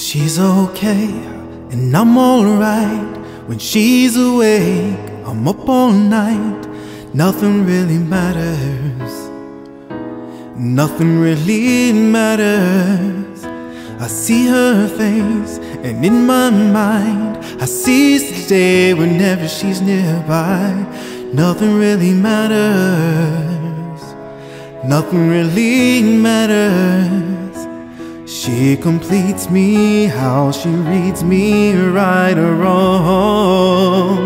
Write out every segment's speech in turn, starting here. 'Cause she's okay and I'm alright. When she's awake, I'm up all night. Nothing really matters, nothing really matters. I see her face and in my mind I seize the day whenever she's nearby. Nothing really matters, nothing really matters. She completes me, how she reads me, right or wrong.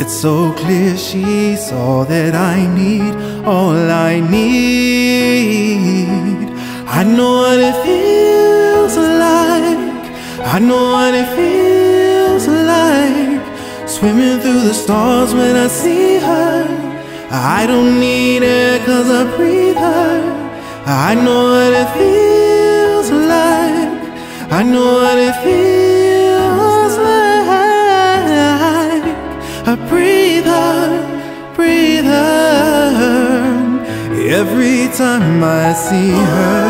It's so clear she's all that I need, all I need. I know what it feels like, I know what it feels like. Swimming through the stars when I see her. I don't need it 'cause I breathe her. I know what it feels like, I know what it feels like. I breathe her, breathe her, every time I see her.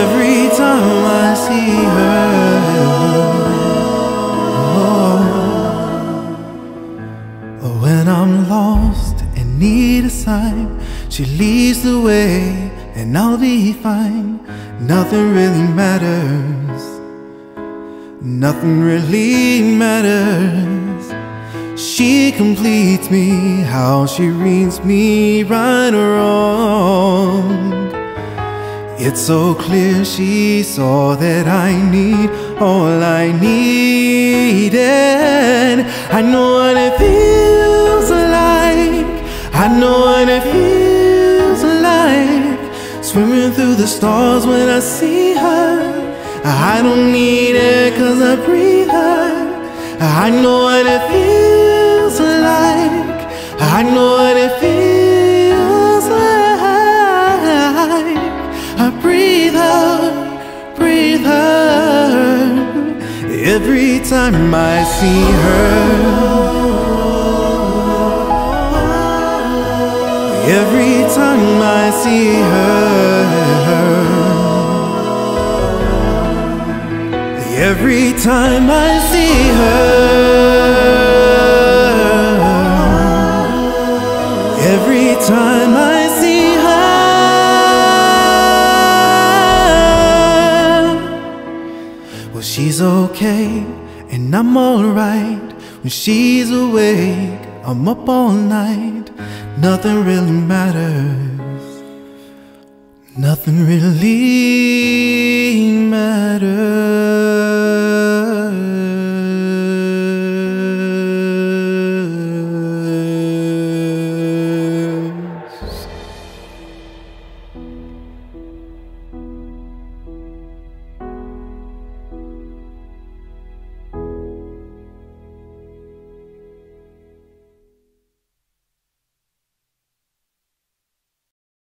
Every time I see her. Oh. When I'm lost and need a sign, she leads the way and I'll be fine. Nothing really matters, nothing really matters. She completes me, how she reads me, right or wrong. It's so clear she's all that I need, all I needed. I know what it feels like, I know what it feels. Swimming through the stars when I see her. I don't need it 'cause I breathe her. I know what it feels like, I know what it feels like. I breathe her, every time I see her. Every time I see her. Every time I see her. Every time I see her. Well, she's okay and I'm alright. When she's awake, I'm up all night. Nothing really matters, nothing really matters.